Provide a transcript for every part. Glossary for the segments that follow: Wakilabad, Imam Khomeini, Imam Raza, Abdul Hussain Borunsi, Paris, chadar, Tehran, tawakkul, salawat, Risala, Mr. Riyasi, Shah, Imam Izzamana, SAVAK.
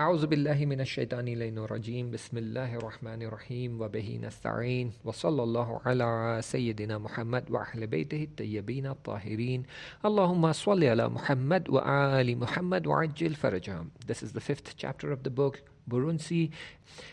أعوذ بالله من الشيطان الرجيم بسم الله الرحمن الرحيم وبه نستعين وصلى الله على سيدنا محمد وأهل بيته الطيبين الطاهرين اللهم صل على محمد وآل محمد وعجل فرجهم. This is the 5th chapter of the book Borunsi.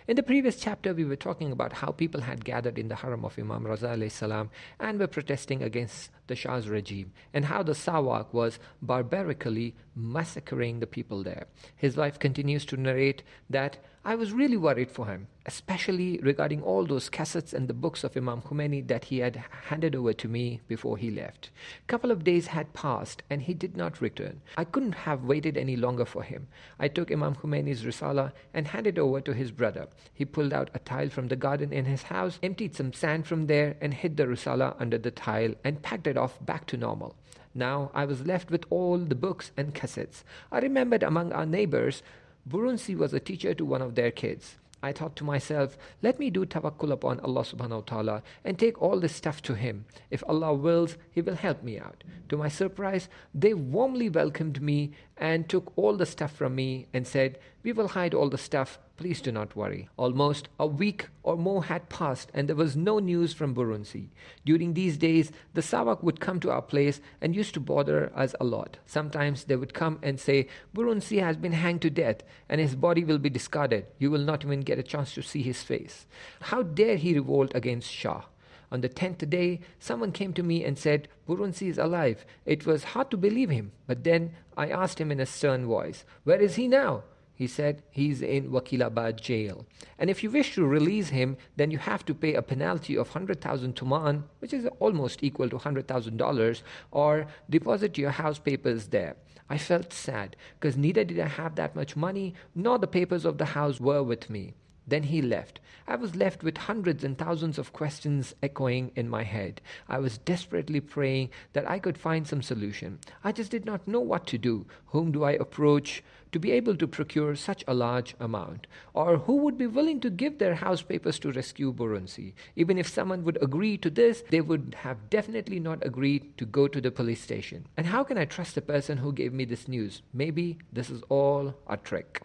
In the previous chapter, we were talking about how people had gathered in the haram of Imam Raza alayhi salam and were protesting against the Shah's regime, and how the SAVAK was barbarically massacring the people there. His wife continues to narrate that, "I was really worried for him, especially regarding all those cassettes and the books of Imam Khomeini that he had handed over to me before he left. Couple of days had passed and he did not return. I couldn't have waited any longer for him. I took Imam Khomeini's Risala and handed over to his brother. He pulled out a tile from the garden in his house, emptied some sand from there and hid the Risala under the tile and packed it off back to normal. Now I was left with all the books and cassettes. I remembered among our neighbors, Borunsi was a teacher to one of their kids. I thought to myself, let me do tawakkul upon Allah subhanahu wa ta'ala and take all this stuff to him. If Allah wills, he will help me out. To my surprise, they warmly welcomed me and took all the stuff from me and said, we will hide all the stuff. Please do not worry." Almost a week or more had passed and there was no news from Borunsi. During these days, the SAVAK would come to our place and used to bother us a lot. Sometimes they would come and say, "Borunsi has been hanged to death and his body will be discarded. You will not even get a chance to see his face. How dare he revolt against Shah?" On the 10th day, someone came to me and said, "Borunsi is alive." It was hard to believe him, but then I asked him in a stern voice, "Where is he now?" He said, "He's in Wakilabad jail. And if you wish to release him, then you have to pay a penalty of 100,000 tuman, which is almost equal to $100,000, or deposit your house papers there." I felt sad, because neither did I have that much money, nor the papers of the house were with me. Then he left. I was left with hundreds and thousands of questions echoing in my head. I was desperately praying that I could find some solution. I just did not know what to do. Whom do I approach to be able to procure such a large amount? Or who would be willing to give their house papers to rescue Borunsi? Even if someone would agree to this, they would have definitely not agreed to go to the police station. And how can I trust the person who gave me this news? Maybe this is all a trick.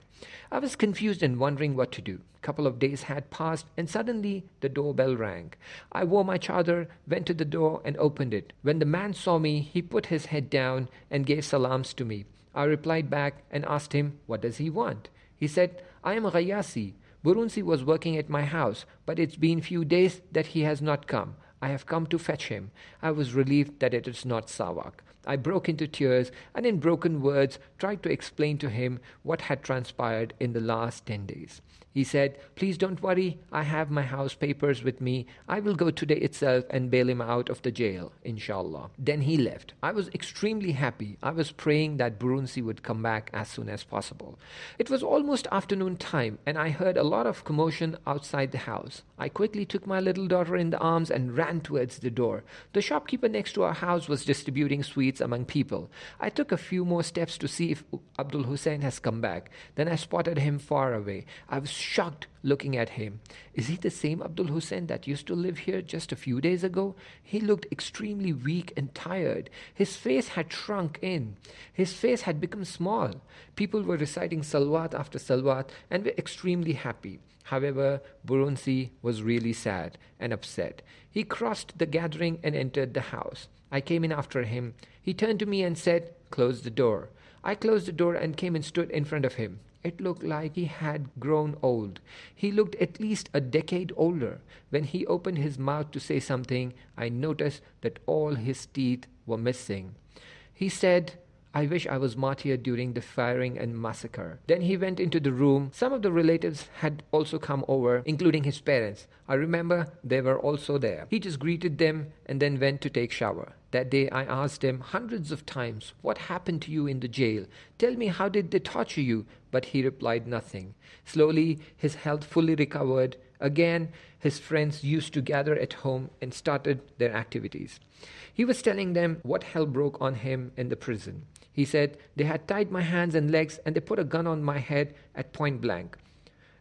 I was confused and wondering what to do. A couple of days had passed and suddenly the doorbell rang. I wore my chadar, went to the door and opened it. When the man saw me, he put his head down and gave salams to me. I replied back and asked him, "What does he want?" He said, "I am Riyasi. Borunsi was working at my house, but it's been few days that he has not come. I have come to fetch him." I was relieved that it is not SAVAK. I broke into tears and in broken words tried to explain to him what had transpired in the last 10 days. He said, "Please don't worry. I have my house papers with me. I will go today itself and bail him out of the jail, inshallah." Then he left. I was extremely happy. I was praying that Borunsi would come back as soon as possible. It was almost afternoon time and I heard a lot of commotion outside the house. I quickly took my little daughter in the arms and ran towards the door. The shopkeeper next to our house was distributing sweets among people. I took a few more steps to see if Abdul Hussain has come back. Then I spotted him far away. I was shocked looking at him. Is he the same Abdul Hussain that used to live here just a few days ago? He looked extremely weak and tired. His face had shrunk in. His face had become small. People were reciting salawat after salawat and were extremely happy. However, Borunsi was really sad and upset. He crossed the gathering and entered the house. I came in after him. He turned to me and said, "Close the door." I closed the door and came and stood in front of him. It looked like he had grown old. He looked at least a decade older. When he opened his mouth to say something, I noticed that all his teeth were missing. He said, "I wish I was martyred during the firing and massacre." Then he went into the room. Some of the relatives had also come over, including his parents. I remember they were also there. He just greeted them and then went to take shower. That day I asked him hundreds of times, "What happened to you in the jail? Tell me, how did they torture you?" But he replied nothing. Slowly his health fully recovered. Again, his friends used to gather at home and started their activities. He was telling them what hell broke on him in the prison. He said, "They had tied my hands and legs and they put a gun on my head at point blank.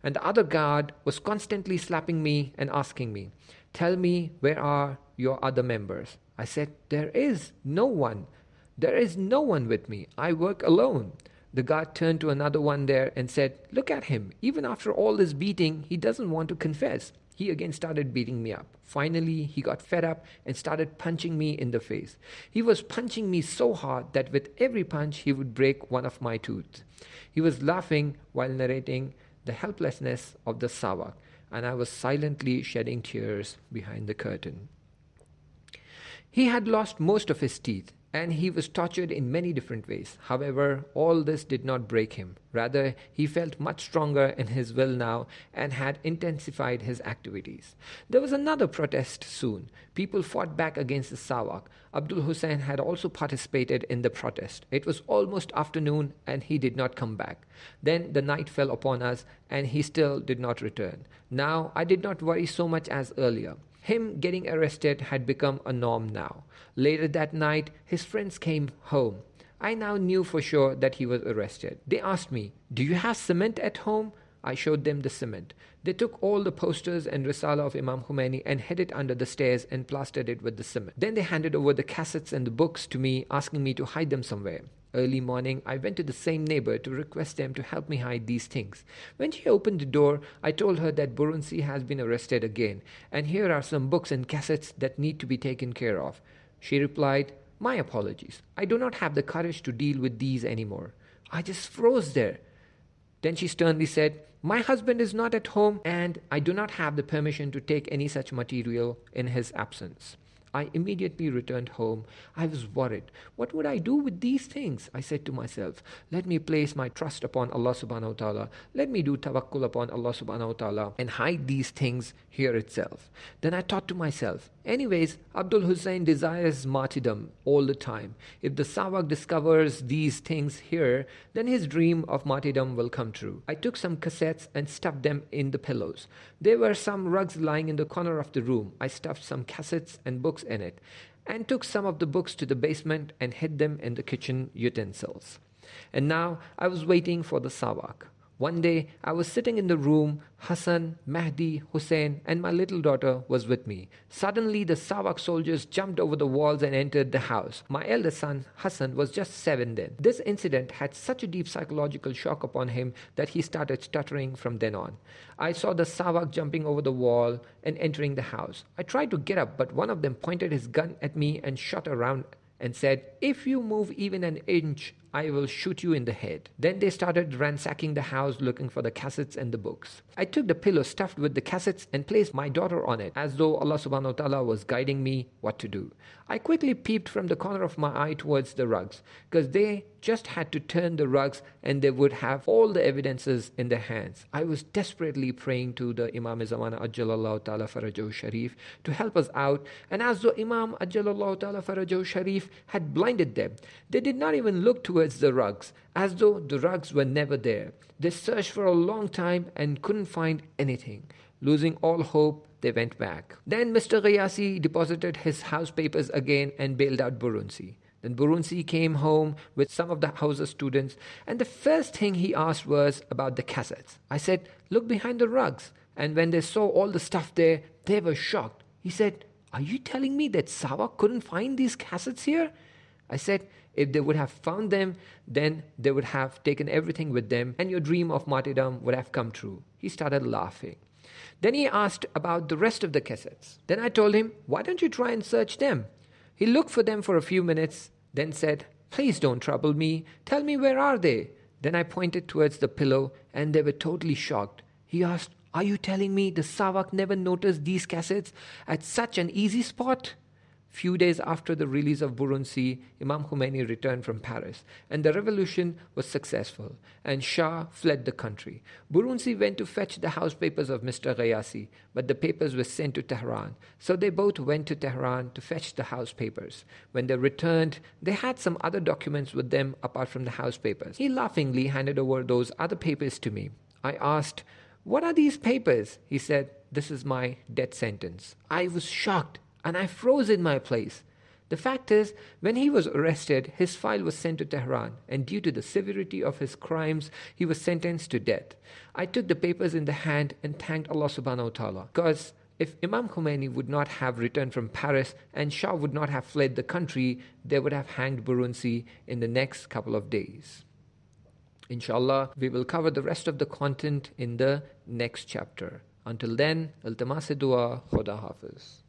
And the other guard was constantly slapping me and asking me, 'Tell me, where are your other members?' I said, 'There is no one. There is no one with me. I work alone.' The guard turned to another one there and said, "Look at him. Even after all this beating, he doesn't want to confess." He again started beating me up. Finally, he got fed up and started punching me in the face. He was punching me so hard that with every punch, he would break one of my teeth. He was laughing while narrating the helplessness of the SAVAK, and I was silently shedding tears behind the curtain. He had lost most of his teeth, and he was tortured in many different ways. However, all this did not break him. Rather, he felt much stronger in his will now and had intensified his activities. There was another protest soon. People fought back against the SAVAK. Abdul Hussain had also participated in the protest. It was almost afternoon and he did not come back. Then the night fell upon us and he still did not return. Now, I did not worry so much as earlier. Him getting arrested had become a norm now. Later that night, his friends came home. I now knew for sure that he was arrested. They asked me, "Do you have cement at home?" I showed them the cement. They took all the posters and Risala of Imam Khomeini and hid it under the stairs and plastered it with the cement. Then they handed over the cassettes and the books to me, asking me to hide them somewhere. Early morning, I went to the same neighbor to request them to help me hide these things. When she opened the door, I told her that Borunsi has been arrested again, and here are some books and cassettes that need to be taken care of. She replied, "My apologies. I do not have the courage to deal with these anymore." I just froze there. Then she sternly said, "My husband is not at home, and I do not have the permission to take any such material in his absence." I immediately returned home. I was worried. What would I do with these things? I said to myself, let me place my trust upon Allah subhanahu wa ta'ala. Let me do tawakkul upon Allah subhanahu wa ta'ala and hide these things here itself. Then I thought to myself, anyways, Abdul Hussain desires martyrdom all the time. If the SAVAK discovers these things here, then his dream of martyrdom will come true. I took some cassettes and stuffed them in the pillows. There were some rugs lying in the corner of the room. I stuffed some cassettes and books in it, and took some of the books to the basement and hid them in the kitchen utensils. And now I was waiting for the SAVAK. One day I was sitting in the room. Hassan, Mahdi, Hussein, and my little daughter was with me. Suddenly the SAVAK soldiers jumped over the walls and entered the house. My eldest son, Hassan, was just 7 then. This incident had such a deep psychological shock upon him that he started stuttering from then on. I saw the SAVAK jumping over the wall and entering the house. I tried to get up, but one of them pointed his gun at me and shot around and said, "If you move even an inch, I will shoot you in the head." Then they started ransacking the house looking for the cassettes and the books. I took the pillow stuffed with the cassettes and placed my daughter on it as though Allah subhanahu wa ta'ala was guiding me what to do. I quickly peeped from the corner of my eye towards the rugs because they just had to turn the rugs and they would have all the evidences in their hands. I was desperately praying to the Imam Izzamana Ajjalallahu Ta'ala Farajahu Sharif to help us out, and as though Imam Ajjalallahu Ta'ala Farajahu Sharif had blinded them, they did not even look towards the rugs, as though the rugs were never there. They searched for a long time and couldn't find anything. Losing all hope, they went back. Then Mr. Riyasi deposited his house papers again and bailed out Borunsi. Then Borunsi came home with some of the house's students, and the first thing he asked was about the cassettes. I said, "Look behind the rugs." And when they saw all the stuff there, they were shocked. He said, "Are you telling me that SAVAK couldn't find these cassettes here?" I said, "If they would have found them, then they would have taken everything with them and your dream of martyrdom would have come true." He started laughing. Then he asked about the rest of the cassettes. Then I told him, "Why don't you try and search them?" He looked for them for a few minutes, then said, "Please don't trouble me. Tell me, where are they?" Then I pointed towards the pillow and they were totally shocked. He asked, "Are you telling me the SAVAK never noticed these cassettes at such an easy spot?" Few days after the release of Borunsi, Imam Khomeini returned from Paris, and the revolution was successful, and Shah fled the country. Borunsi went to fetch the house papers of Mr. Riyasi, but the papers were sent to Tehran, so they both went to Tehran to fetch the house papers. When they returned, they had some other documents with them apart from the house papers. He laughingly handed over those other papers to me. I asked, "What are these papers?" He said, "This is my death sentence." I was shocked, and I froze in my place. The fact is, when he was arrested, his file was sent to Tehran, and due to the severity of his crimes, he was sentenced to death. I took the papers in the hand and thanked Allah subhanahu wa ta'ala, because if Imam Khomeini would not have returned from Paris and Shah would not have fled the country, they would have hanged Borunsi in the next couple of days. Inshallah, we will cover the rest of the content in the next chapter. Until then, iltimas-e-dua, Khuda Hafiz.